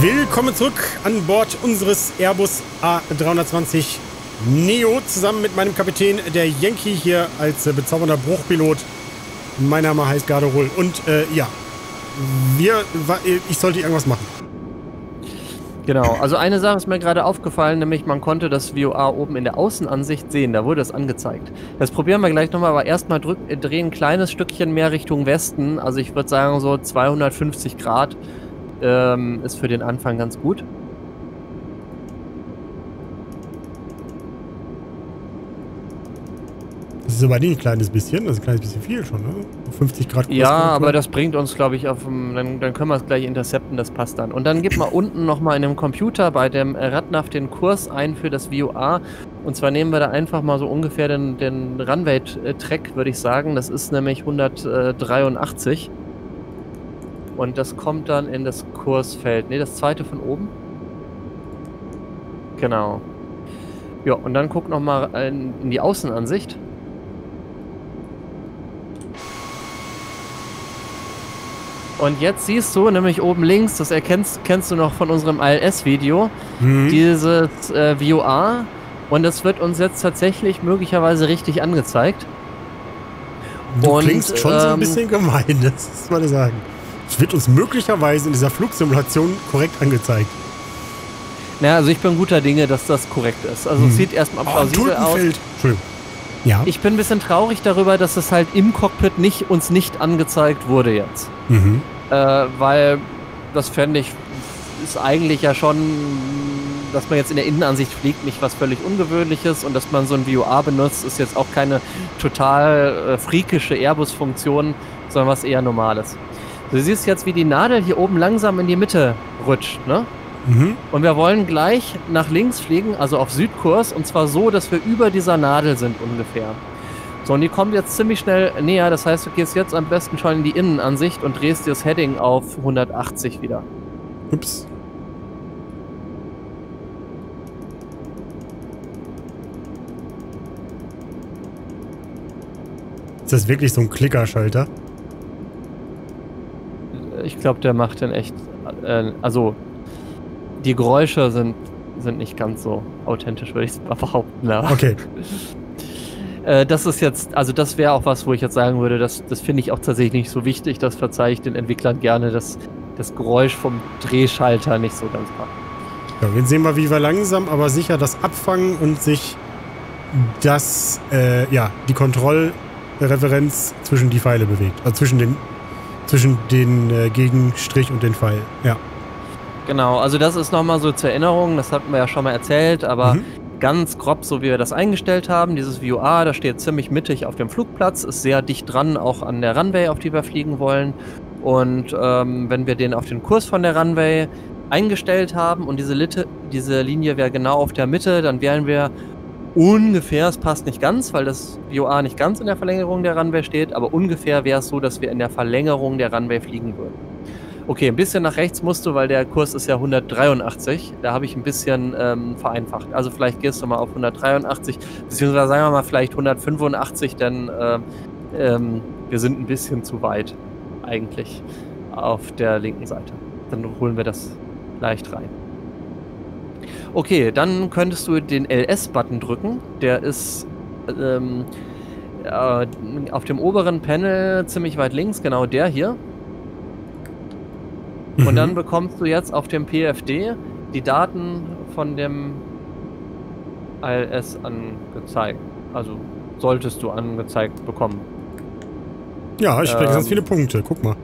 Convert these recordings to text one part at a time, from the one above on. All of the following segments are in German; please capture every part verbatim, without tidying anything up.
Willkommen zurück an Bord unseres Airbus A drei zwanzig neo zusammen mit meinem Kapitän, der Yankee, hier als äh, bezaubernder Bruchpilot. Mein Name heißt Gadarol und äh, ja, wir, ich sollte irgendwas machen. Genau, also eine Sache ist mir gerade aufgefallen, nämlich man konnte das V O R oben in der Außenansicht sehen, da wurde es angezeigt. Das probieren wir gleich nochmal, aber erstmal drehen ein kleines Stückchen mehr Richtung Westen, also ich würde sagen so zweihundertfünfzig Grad ähm, ist für den Anfang ganz gut. Das ist aber nicht ein kleines bisschen, das ist ein kleines bisschen viel schon, ne? fünfzig Grad. Ja, aber das bringt uns, glaube ich, auf dem, dann, dann können wir es gleich intercepten, das passt dann. Und dann gibt man unten nochmal in dem Computer bei dem Radnav den Kurs ein für das V O R. Und zwar nehmen wir da einfach mal so ungefähr den, den Runway-Track, würde ich sagen. Das ist nämlich hundertdreiundachtzig. Und das kommt dann in das Kursfeld. Ne, das zweite von oben. Genau. Ja, und dann guck nochmal in, in die Außenansicht. Und jetzt siehst du nämlich oben links, das erkennst kennst du noch von unserem I L S-Video, mhm. dieses äh, V O R. Und das wird uns jetzt tatsächlich möglicherweise richtig angezeigt. Du und, klingst schon ähm, so ein bisschen gemein, das muss man sagen. Es wird uns möglicherweise in dieser Flugsimulation korrekt angezeigt. Naja, also ich bin guter Dinge, dass das korrekt ist. Also mhm. es sieht erstmal plausibel oh, aus. Entschuldigung. Ja. Ich bin ein bisschen traurig darüber, dass es halt im Cockpit nicht, uns nicht angezeigt wurde jetzt. Mhm. Äh, weil das fände ich, ist eigentlich ja schon, dass man jetzt in der Innenansicht fliegt, nicht was völlig Ungewöhnliches. Und dass man so ein V O R benutzt, ist jetzt auch keine total äh, freakische Airbus-Funktion, sondern was eher Normales. Du siehst jetzt, wie die Nadel hier oben langsam in die Mitte rutscht, ne? Mhm. Und wir wollen gleich nach links fliegen, also auf Südkurs, und zwar so, dass wir über dieser Nadel sind ungefähr. So, und die kommt jetzt ziemlich schnell näher, das heißt, du gehst jetzt am besten schon in die Innenansicht und drehst dir das Heading auf hundertachtzig wieder. Ups. Ist das wirklich so ein Klickerschalter? Ich glaube, der macht den echt, äh, also... Die Geräusche sind, sind nicht ganz so authentisch, würde ich behaupten. Aber okay. äh, das ist jetzt, also das wäre auch was, wo ich jetzt sagen würde, das, das finde ich auch tatsächlich nicht so wichtig. Das verzeihe ich den Entwicklern gerne, dass das Geräusch vom Drehschalter nicht so ganz passt. Ja, jetzt sehen wir, wie wir langsam, aber sicher das abfangen und sich das, äh, ja, die Kontrollreferenz zwischen die Pfeile bewegt. Also zwischen den, zwischen den äh, Gegenstrich und den Pfeil, ja. Genau, also das ist nochmal so zur Erinnerung, das hatten wir ja schon mal erzählt, aber mhm. ganz grob, so wie wir das eingestellt haben, dieses V O R, das steht ziemlich mittig auf dem Flugplatz, ist sehr dicht dran, auch an der Runway, auf die wir fliegen wollen. Und ähm, wenn wir den auf den Kurs von der Runway eingestellt haben und diese, Lite, diese Linie wäre genau auf der Mitte, dann wären wir ungefähr, es passt nicht ganz, weil das V O R nicht ganz in der Verlängerung der Runway steht, aber ungefähr wäre es so, dass wir in der Verlängerung der Runway fliegen würden. Okay, ein bisschen nach rechts musst du, weil der Kurs ist ja hundertdreiundachtzig. Da habe ich ein bisschen ähm, vereinfacht. Also vielleicht gehst du mal auf hundertdreiundachtzig, beziehungsweise sagen wir mal vielleicht hundertfünfundachtzig, denn äh, ähm, wir sind ein bisschen zu weit eigentlich auf der linken Seite. Dann holen wir das leicht rein. Okay, dann könntest du den L S-Button drücken. Der ist... Ähm, äh, auf dem oberen Panel ziemlich weit links, genau der hier. Und mhm. dann bekommst du jetzt auf dem P F D die Daten von dem I L S angezeigt. Also solltest du angezeigt bekommen. Ja, ich kriege ähm, ganz viele Punkte. Guck mal.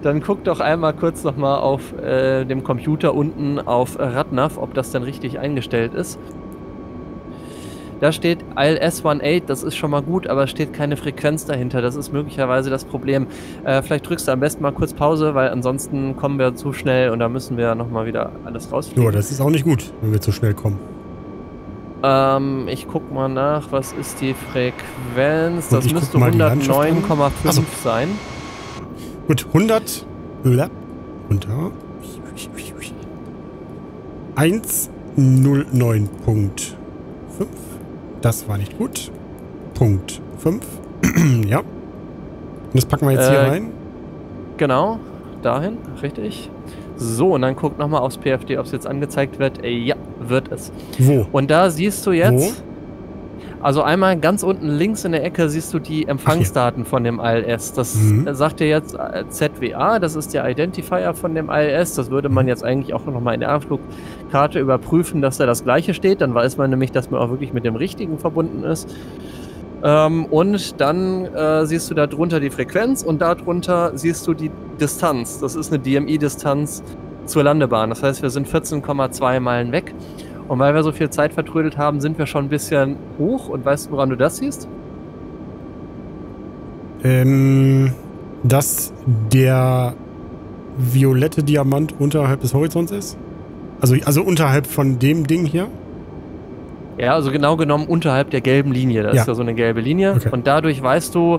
Dann guck doch einmal kurz nochmal auf äh, dem Computer unten auf Radnav, ob das denn richtig eingestellt ist. Da steht I L S achtzehn, das ist schon mal gut, aber es steht keine Frequenz dahinter. Das ist möglicherweise das Problem. Äh, vielleicht drückst du am besten mal kurz Pause, weil ansonsten kommen wir zu schnell und da müssen wir nochmal wieder alles rausfliegen. Ja, das ist auch nicht gut, wenn wir zu schnell kommen. Ähm, ich guck mal nach, was ist die Frequenz? Das müsste hundertneun Komma fünf sein. Gut, hundert. Höher. Runter. hundertneun Komma fünf. Das war nicht gut. Punkt fünf. Ja. Und das packen wir jetzt äh, hier rein. Genau, dahin, richtig. So, und dann guck nochmal aufs P F D, ob es jetzt angezeigt wird. Äh, ja, wird es. Wo? Und da siehst du jetzt... Wo? Also einmal ganz unten links in der Ecke siehst du die Empfangsdaten Ach, ja. von dem I L S. Das mhm. sagt dir jetzt Z W A, das ist der Identifier von dem I L S. Das würde man jetzt eigentlich auch nochmal in der Anflugkarte überprüfen, dass da das gleiche steht. Dann weiß man nämlich, dass man auch wirklich mit dem richtigen verbunden ist. Ähm, und dann äh, siehst du da drunter die Frequenz und darunter siehst du die Distanz. Das ist eine D M I-Distanz zur Landebahn. Das heißt, wir sind vierzehn Komma zwei Meilen weg. Und weil wir so viel Zeit vertrödelt haben, sind wir schon ein bisschen hoch. Und weißt du, woran du das siehst? Ähm, dass der violette Diamant unterhalb des Horizonts ist? Also, also unterhalb von dem Ding hier? Ja, also genau genommen unterhalb der gelben Linie. Da ja. ist ja so eine gelbe Linie. Okay. Und dadurch weißt du,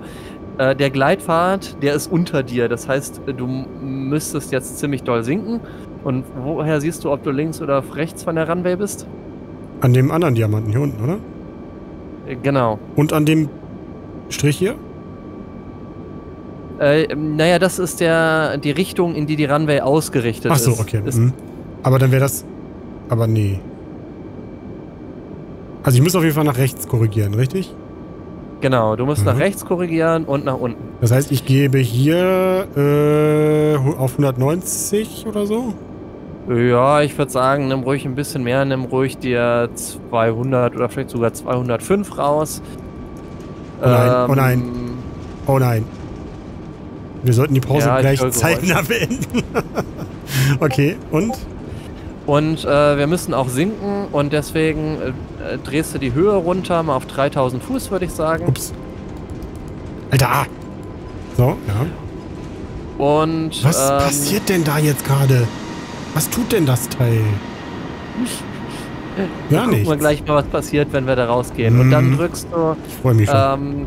äh, der Gleitpfad, der ist unter dir. Das heißt, du müsstest jetzt ziemlich doll sinken. Und woher siehst du, ob du links oder rechts von der Runway bist? An dem anderen Diamanten hier unten, oder? Genau. Und an dem Strich hier? Äh, naja, das ist der, die Richtung, in die die Runway ausgerichtet ist. Ach so, ist. okay. Ist mhm. Aber dann wäre das... Aber nee. Also ich muss auf jeden Fall nach rechts korrigieren, richtig? Genau, du musst mhm. nach rechts korrigieren und nach unten. Das heißt, ich gebe hier äh, auf hundertneunzig oder so? Ja, ich würde sagen, nimm ruhig ein bisschen mehr, nimm ruhig dir zweihundert oder vielleicht sogar zweihundertfünf raus. Oh nein, ähm, oh nein, oh nein. Wir sollten die Pause ja, gleich zeitnah beenden. Okay, und? Und äh, wir müssen auch sinken und deswegen äh, drehst du die Höhe runter, mal auf dreitausend Fuß, würde ich sagen. Ups. Alter! So, ja. Und... Was ähm, passiert denn da jetzt gerade? Was tut denn das Teil? Ja, nicht. Gucken wir gleich mal, was passiert, wenn wir da rausgehen. Mm. Und dann drückst du... Ich freue mich schon. Ähm,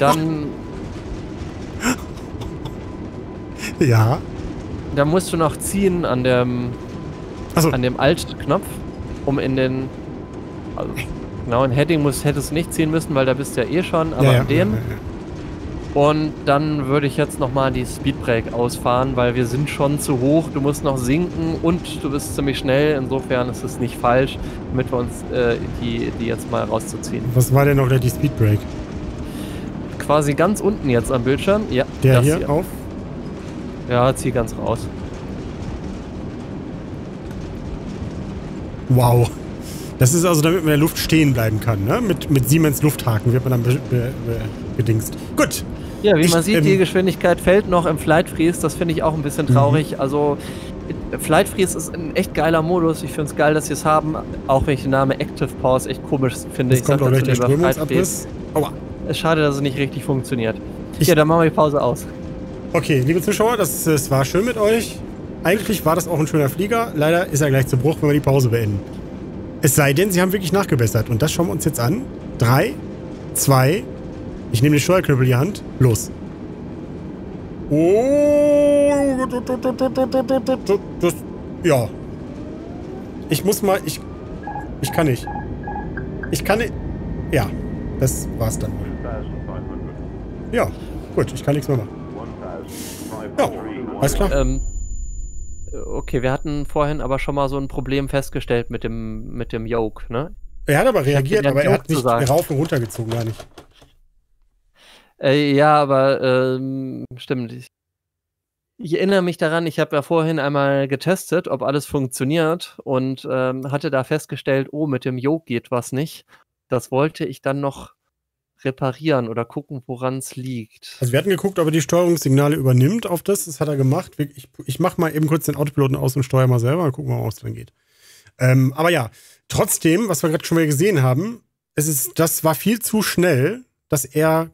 dann... Ja. Dann musst du noch ziehen an dem... Also. An dem Alt-Knopf, um in den... Also, genau, ein Heading musst, hättest du nicht ziehen müssen, weil da bist du ja eh schon, aber ja, ja. an dem... Ja, ja, ja. Und dann würde ich jetzt nochmal die Speedbrake ausfahren, weil wir sind schon zu hoch, du musst noch sinken und du bist ziemlich schnell, insofern ist es nicht falsch, damit wir uns äh, die, die jetzt mal rauszuziehen. Was war denn noch der die Speedbrake? Quasi ganz unten jetzt am Bildschirm, ja. Der hier, hier auf? Ja, zieh ganz raus. Wow. Das ist also, damit man in der Luft stehen bleiben kann, ne? Mit, mit Siemens Lufthaken wird man dann be be be bedingst. Gut. Ja, wie ich, man sieht, ähm, die Geschwindigkeit fällt noch im Flight Freeze. Das finde ich auch ein bisschen traurig. Mhm. Also, Flight Freeze ist ein echt geiler Modus. Ich finde es geil, dass sie es haben. Auch wenn ich den Namen Active Pause echt komisch finde. Das ich kommt sag auch dazu lieber Flight Freeze. Aua. Es ist schade, dass es nicht richtig funktioniert. Ich ja, dann machen wir die Pause aus. Okay, liebe Zuschauer, das, das war schön mit euch. Eigentlich war das auch ein schöner Flieger. Leider ist er gleich zu Bruch, wenn wir die Pause beenden. Es sei denn, sie haben wirklich nachgebessert. Und das schauen wir uns jetzt an. Drei, zwei, ich nehme den Steuerknüppel in die Hand. Los. Oh. Das, ja. Ich muss mal, ich, ich kann nicht. Ich kann nicht. Ja, das war's dann. Ja, gut, ich kann nichts mehr machen. Ja, alles klar. Ähm. Okay, wir hatten vorhin aber schon mal so ein Problem festgestellt mit dem, mit dem Yoke, ne? Er hat aber reagiert, aber er hat nicht rauf und runter gezogen, gar nicht. Äh, ja, aber ähm, stimmt. Ich, ich erinnere mich daran, ich habe ja vorhin einmal getestet, ob alles funktioniert und ähm, hatte da festgestellt, oh, mit dem Yoke geht was nicht. Das wollte ich dann noch reparieren oder gucken, woran es liegt. Also wir hatten geguckt, ob er die Steuerungssignale übernimmt auf das. Das hat er gemacht. Ich, ich mache mal eben kurz den Autopiloten aus und steuere mal selber und gucken, ob es dann geht. Ähm, aber ja, trotzdem, was wir gerade schon mal gesehen haben, es ist, das war viel zu schnell, dass er...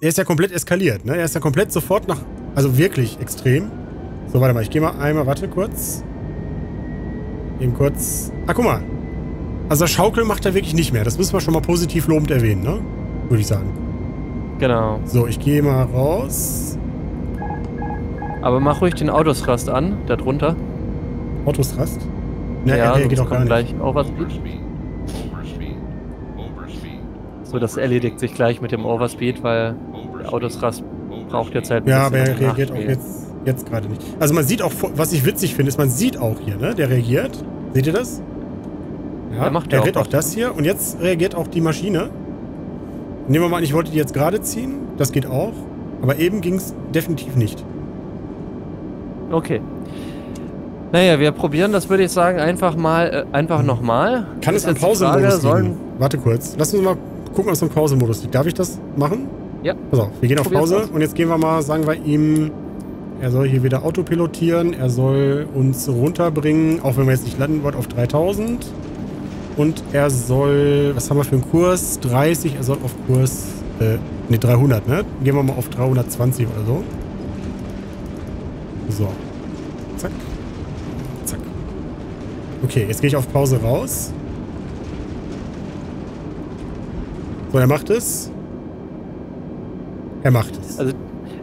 Er ist ja komplett eskaliert, ne? Er ist ja komplett sofort nach... Also wirklich extrem. So, warte mal, ich gehe mal einmal, warte kurz. Eben kurz... Ah, guck mal. Also Schaukeln macht er wirklich nicht mehr. Das müssen wir schon mal positiv lobend erwähnen, ne? Würde ich sagen. Genau. So, ich gehe mal raus. Aber mach ruhig den Autothrust an, da drunter. Autothrust? Ne, ja, der geht auch gar nicht. Gleich auch was. Overspeed. Overspeed. So, das erledigt sich gleich mit dem Overspeed, weil der Autothrust braucht jetzt halt ein ja, aber er reagiert auch jetzt, jetzt gerade nicht. Also man sieht auch, was ich witzig finde, ist, man sieht auch hier, ne? Der reagiert. Seht ihr das? Ja, er macht er auch, auch das hier. Und jetzt reagiert auch die Maschine. Nehmen wir mal an, ich wollte die jetzt gerade ziehen. Das geht auch. Aber eben ging es definitiv nicht. Okay. Naja, wir probieren das, würde ich sagen, einfach mal, äh, einfach nochmal. Kann es im Pausemodus liegen? Warte kurz. Lass uns mal gucken, was im Pausemodus liegt. Darf ich das machen? Ja. Pass auf, wir gehen auf Pause und jetzt gehen wir mal, sagen wir ihm, er soll hier wieder autopilotieren, er soll uns runterbringen, auch wenn wir jetzt nicht landen wollen, auf dreitausend. Und er soll, was haben wir für einen Kurs? dreißig, er soll auf Kurs, äh, ne, dreihundert, ne? Gehen wir mal auf dreihundertzwanzig oder so. So. Zack. Zack. Okay, jetzt gehe ich auf Pause raus. So, er macht es. Er macht es. Also,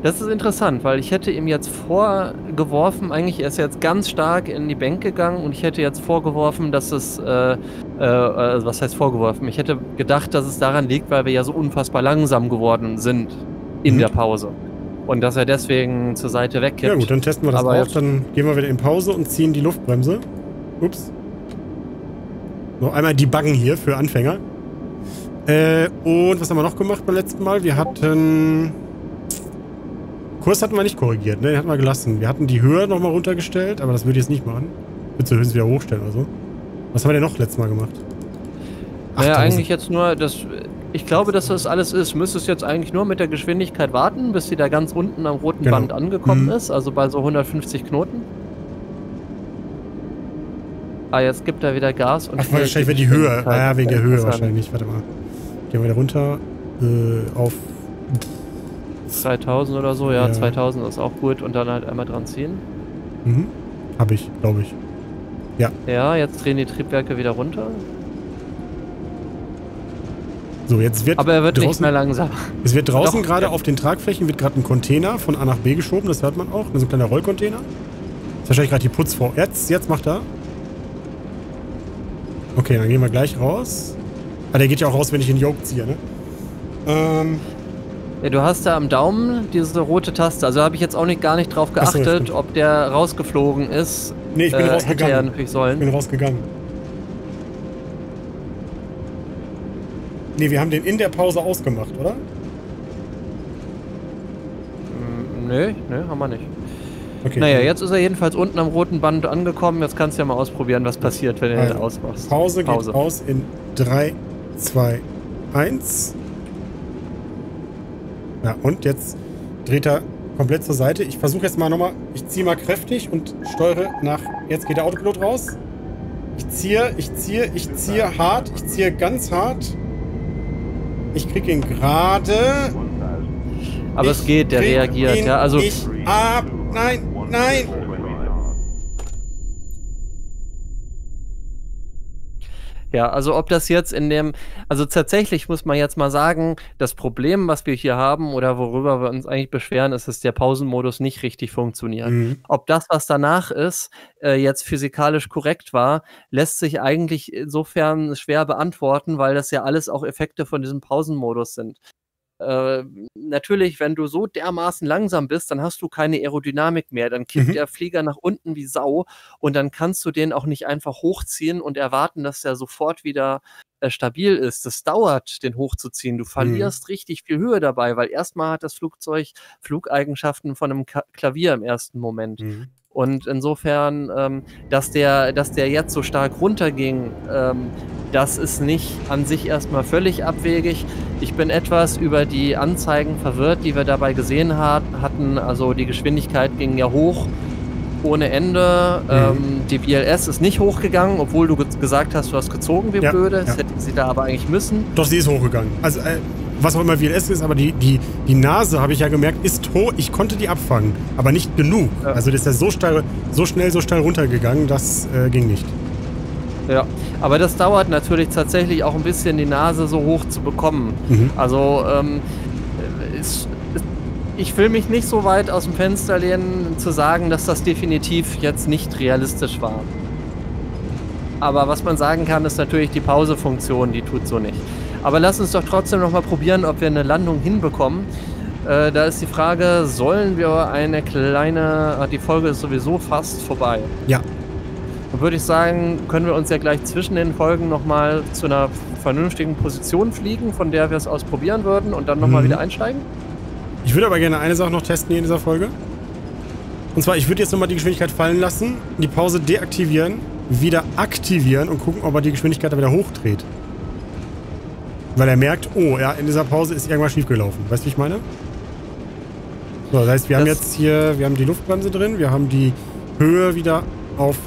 das ist interessant, weil ich hätte ihm jetzt vorgeworfen, eigentlich, er ist jetzt ganz stark in die Bank gegangen und ich hätte jetzt vorgeworfen, dass es, äh, äh, was heißt vorgeworfen? Ich hätte gedacht, dass es daran liegt, weil wir ja so unfassbar langsam geworden sind in mhm. der Pause. Und dass er deswegen zur Seite wegkippt. Ja gut, dann testen wir das Aber auch. Dann gehen wir wieder in Pause und ziehen die Luftbremse. Ups. Noch einmal debuggen hier für Anfänger. Äh, und was haben wir noch gemacht beim letzten Mal? Wir hatten... Kurs hatten wir nicht korrigiert, ne? Den hatten wir gelassen. Wir hatten die Höhe nochmal runtergestellt, aber das würde ich jetzt nicht machen. Ich würde höchstens wieder hochstellen oder so. Was haben wir denn noch letztes Mal gemacht? Naja, eigentlich jetzt nur das... Ich glaube, dass das alles ist. Müsstest jetzt eigentlich nur mit der Geschwindigkeit warten, bis sie da ganz unten am roten genau. Band angekommen mhm. ist. Also bei so hundertfünfzig Knoten. Ah, jetzt gibt er wieder Gas. Und Ach, wahrscheinlich wird die Höhe. Ah ja, wegen der Höhe wahrscheinlich. Warte mal. Gehen wir wieder runter. Äh, auf... zweitausend oder so. Ja, ja, zweitausend ist auch gut. Und dann halt einmal dran ziehen. Mhm. Hab ich, glaube ich. Ja. Ja, jetzt drehen die Triebwerke wieder runter. So, jetzt wird Aber er wird draußen, nicht mehr langsam. Es wird draußen gerade ja. auf den Tragflächen wird gerade ein Container von A nach B geschoben, das hört man auch. Das ist ein kleiner Rollcontainer. Das ist wahrscheinlich gerade die Putzfrau. Jetzt, jetzt macht er. Okay, dann gehen wir gleich raus. Ah, der geht ja auch raus, wenn ich den Yoke ziehe, ne? Ähm... Ja, du hast da am Daumen diese rote Taste. Also habe ich jetzt auch nicht gar nicht drauf geachtet, so, ob der rausgeflogen ist. Nee, ich bin äh, rausgegangen. Ja natürlich sollen. Ich bin rausgegangen. Nee, wir haben den in der Pause ausgemacht, oder? Nö, nö, haben wir nicht. Okay. Naja, jetzt ist er jedenfalls unten am roten Band angekommen. Jetzt kannst du ja mal ausprobieren, was passiert, wenn du also, den ausmachst. Pause, Pause geht aus in drei, zwei, eins. Ja, und jetzt dreht er komplett zur Seite. Ich versuche jetzt mal nochmal, ich ziehe mal kräftig und steuere nach... Jetzt geht der Autopilot raus. Ich ziehe, ich ziehe, ich ziehe hart, ich ziehe ganz hart. Ich krieg ihn gerade. Aber es geht, der reagiert, ja. Also. Ich ab. Nein, nein. Ja, also ob das jetzt in dem, also tatsächlich muss man jetzt mal sagen, das Problem, was wir hier haben oder worüber wir uns eigentlich beschweren, ist, dass der Pausenmodus nicht richtig funktioniert. Mhm. Ob das, was danach ist, äh, jetzt physikalisch korrekt war, lässt sich eigentlich insofern schwer beantworten, weil das ja alles auch Effekte von diesem Pausenmodus sind. Äh, natürlich, wenn du so dermaßen langsam bist, dann hast du keine Aerodynamik mehr. Dann kippt mhm. der Flieger nach unten wie Sau und dann kannst du den auch nicht einfach hochziehen und erwarten, dass der sofort wieder äh, stabil ist. Das dauert, den hochzuziehen. Du verlierst mhm. richtig viel Höhe dabei, weil erstmal hat das Flugzeug Flugeigenschaften von einem Ka- Klavier im ersten Moment. Mhm. Und insofern, ähm, dass der, dass der jetzt so stark runterging, ähm, das ist nicht an sich erstmal völlig abwegig. Ich bin etwas über die Anzeigen verwirrt, die wir dabei gesehen hat, hatten. Also die Geschwindigkeit ging ja hoch ohne Ende. Mhm. Ähm, die V L S ist nicht hochgegangen, obwohl du gesagt hast, du hast gezogen wie ja, blöde. Ja. Das hätte sie da aber eigentlich müssen. Doch, sie ist hochgegangen. Also äh, was auch immer V L S ist, aber die, die, die Nase, habe ich ja gemerkt, ist hoch. Ich konnte die abfangen, aber nicht genug. Ja. Also das ist ja so, steil, so schnell, so steil runtergegangen, das äh, ging nicht. Ja, aber das dauert natürlich tatsächlich auch ein bisschen, die Nase so hoch zu bekommen. Mhm. Also ähm, ist, ist, ich will mich nicht so weit aus dem Fenster lehnen, zu sagen, dass das definitiv jetzt nicht realistisch war. Aber was man sagen kann, ist natürlich die Pausefunktion, die tut so nicht. Aber lass uns doch trotzdem nochmal probieren, ob wir eine Landung hinbekommen. Äh, da ist die Frage, sollen wir eine kleine... Die Folge ist sowieso fast vorbei. Ja. Dann würde ich sagen, können wir uns ja gleich zwischen den Folgen nochmal zu einer vernünftigen Position fliegen, von der wir es aus probieren würden und dann nochmal mhm. wieder einsteigen. Ich würde aber gerne eine Sache noch testen hier in dieser Folge. Und zwar, ich würde jetzt nochmal die Geschwindigkeit fallen lassen, die Pause deaktivieren, wieder aktivieren und gucken, ob er die Geschwindigkeit dann wieder hochdreht. Weil er merkt, oh, ja, in dieser Pause ist irgendwas schiefgelaufen. Weißt du, wie ich meine? So, das heißt, wir das haben jetzt hier, wir haben die Luftbremse drin, wir haben die Höhe wieder auf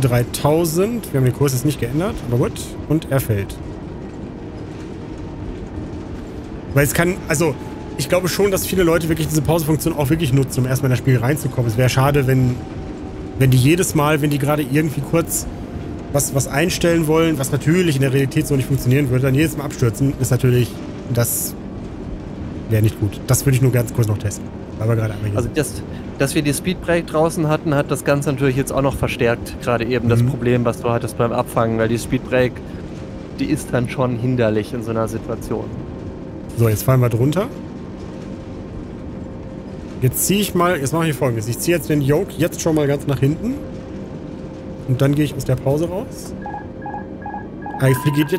dreitausend. Wir haben den Kurs jetzt nicht geändert, aber gut. Und er fällt. Weil es kann, also... Ich glaube schon, dass viele Leute wirklich diese Pausefunktion auch wirklich nutzen, um erstmal in das Spiel reinzukommen. Es wäre schade, wenn, wenn die jedes Mal, wenn die gerade irgendwie kurz was, was einstellen wollen, was natürlich in der Realität so nicht funktionieren würde, dann jedes Mal abstürzen, ist natürlich, das wäre nicht gut. Das würde ich nur ganz kurz noch testen. Aber gerade einmal hier. Also das, dass wir die Speedbrake draußen hatten, hat das Ganze natürlich jetzt auch noch verstärkt. Gerade eben mhm. das Problem, was du hattest beim Abfangen, weil die Speedbrake, die ist dann schon hinderlich in so einer Situation. So, jetzt fallen wir drunter. Jetzt ziehe ich mal, jetzt mache ich Folgendes. Ich ziehe jetzt den Yoke jetzt schon mal ganz nach hinten. Und dann gehe ich aus der Pause raus. Ah, ich fliege jetzt.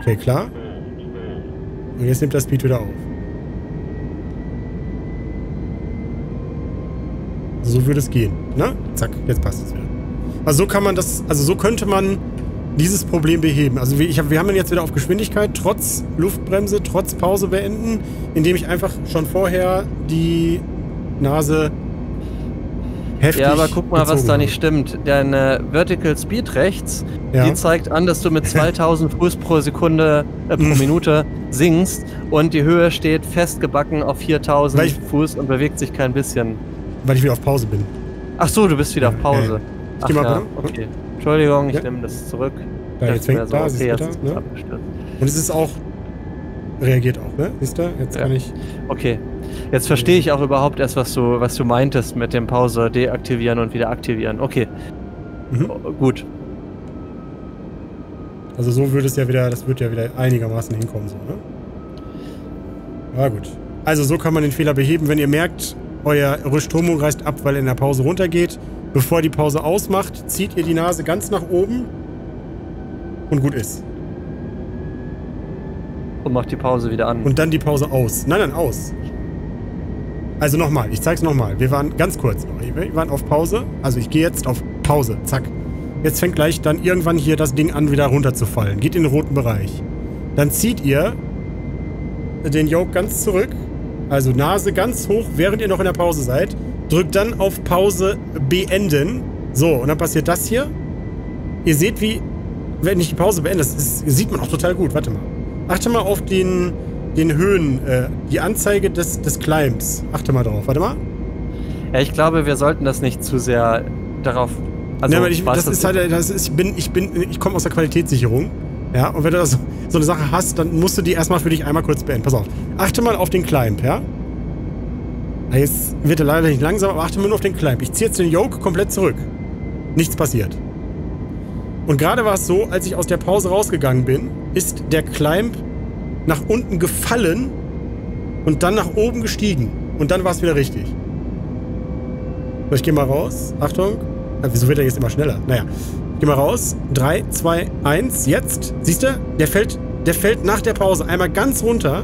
Okay, klar. Und jetzt nimmt das Speed wieder auf. So würde es gehen, ne? Zack, jetzt passt es wieder. Also so kann man das, also so könnte man dieses Problem beheben. Also ich hab, wir haben ihn jetzt wieder auf Geschwindigkeit, trotz Luftbremse, trotz Pause beenden, indem ich einfach schon vorher die Nase heftig... Ja, aber guck mal, was da nicht stimmt. Deine Vertical Speed rechts, ja, die zeigt an, dass du mit zweitausend Fuß pro Sekunde, äh, pro Minute sinkst und die Höhe steht festgebacken auf viertausend ich, Fuß und bewegt sich kein bisschen. Weil ich wieder auf Pause bin. Ach so, du bist wieder auf Pause. Okay. Ich Ach, geh mal ja, okay. Entschuldigung, ich ja. nehme das zurück. Ja, jetzt fängt so, Basis okay, jetzt wieder, ne? Und es ist auch... Reagiert auch, ne? Siehst du? Jetzt ja. kann ich... Okay. Jetzt verstehe ich auch überhaupt erst, was du, was du meintest mit dem Pause deaktivieren und wieder aktivieren. Okay. Mhm. Gut. Also so würde es ja wieder... Das wird ja wieder einigermaßen hinkommen, so, ne? Ja, gut. Also so kann man den Fehler beheben, wenn ihr merkt, euer Stromung reißt ab, weil er in der Pause runtergeht. Bevor die Pause ausmacht, zieht ihr die Nase ganz nach oben und gut ist. Und macht die Pause wieder an. Und dann die Pause aus. Nein, nein, aus. Also nochmal, ich zeig's nochmal. Wir waren ganz kurz noch. Wir waren auf Pause. Also ich gehe jetzt auf Pause. Zack. Jetzt fängt gleich dann irgendwann hier das Ding an, wieder runterzufallen. Geht in den roten Bereich. Dann zieht ihr den Yoke ganz zurück. Also Nase ganz hoch, während ihr noch in der Pause seid. Drückt dann auf Pause beenden. So, und dann passiert das hier. Ihr seht, wie, wenn ich die Pause beende, das ist, sieht man auch total gut. Warte mal. Achte mal auf den, den Höhen, äh, die Anzeige des, des Climbs. Achte mal drauf. Warte mal. Ja, ich glaube, wir sollten das nicht zu sehr darauf... Also ja, weil ich, das ist halt, das ist, ich bin, ich bin, ich komme aus der Qualitätssicherung. Ja, und wenn du das, so eine Sache hast, dann musst du die erstmal für dich einmal kurz beenden. Pass auf. Achte mal auf den Climb, ja? Jetzt wird er leider nicht langsam, aber achte nur auf den Climb. Ich ziehe jetzt den Yoke komplett zurück. Nichts passiert. Und gerade war es so, als ich aus der Pause rausgegangen bin, ist der Climb nach unten gefallen und dann nach oben gestiegen. Und dann war es wieder richtig. So, ich gehe mal raus. Achtung. Wieso wird er jetzt immer schneller? Naja. Ich gehe mal raus. drei, zwei, eins. Jetzt. Siehst du? Der fällt, der fällt nach der Pause einmal ganz runter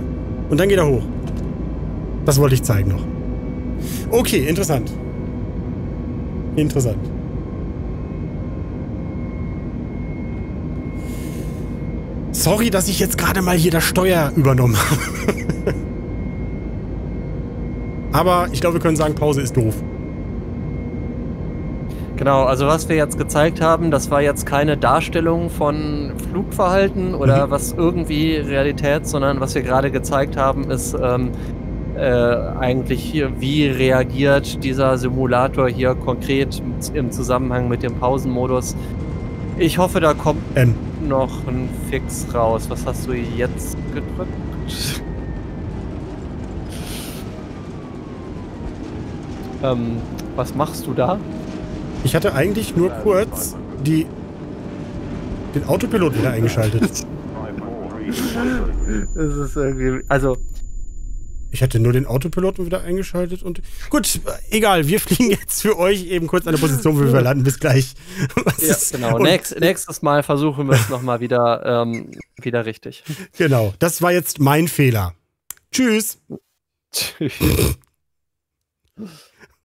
und dann geht er hoch. Das wollte ich zeigen noch. Okay, interessant. Interessant. Sorry, dass ich jetzt gerade mal hier das Steuer übernommen habe. Aber ich glaube, wir können sagen, Pause ist doof. Genau, also was wir jetzt gezeigt haben, das war jetzt keine Darstellung von Flugverhalten oder mhm. was irgendwie Realität, sondern was wir gerade gezeigt haben, ist... Ähm, Äh, eigentlich hier, wie reagiert dieser Simulator hier konkret im Zusammenhang mit dem Pausenmodus. Ich hoffe, da kommt N. noch ein Fix raus. Was hast du jetzt gedrückt? ähm, was machst du da? Ich hatte eigentlich nur kurz die den Autopilot wieder eingeschaltet. Das ist irgendwie... Also... Ich hatte nur den Autopiloten wieder eingeschaltet und... Gut, egal, wir fliegen jetzt für euch eben kurz eine Position, wo wir landen. Bis gleich. Was ja, ist? Genau. Nächst, nächstes Mal versuchen wir es nochmal wieder, ähm, wieder richtig. Genau, das war jetzt mein Fehler. Tschüss. Tschüss.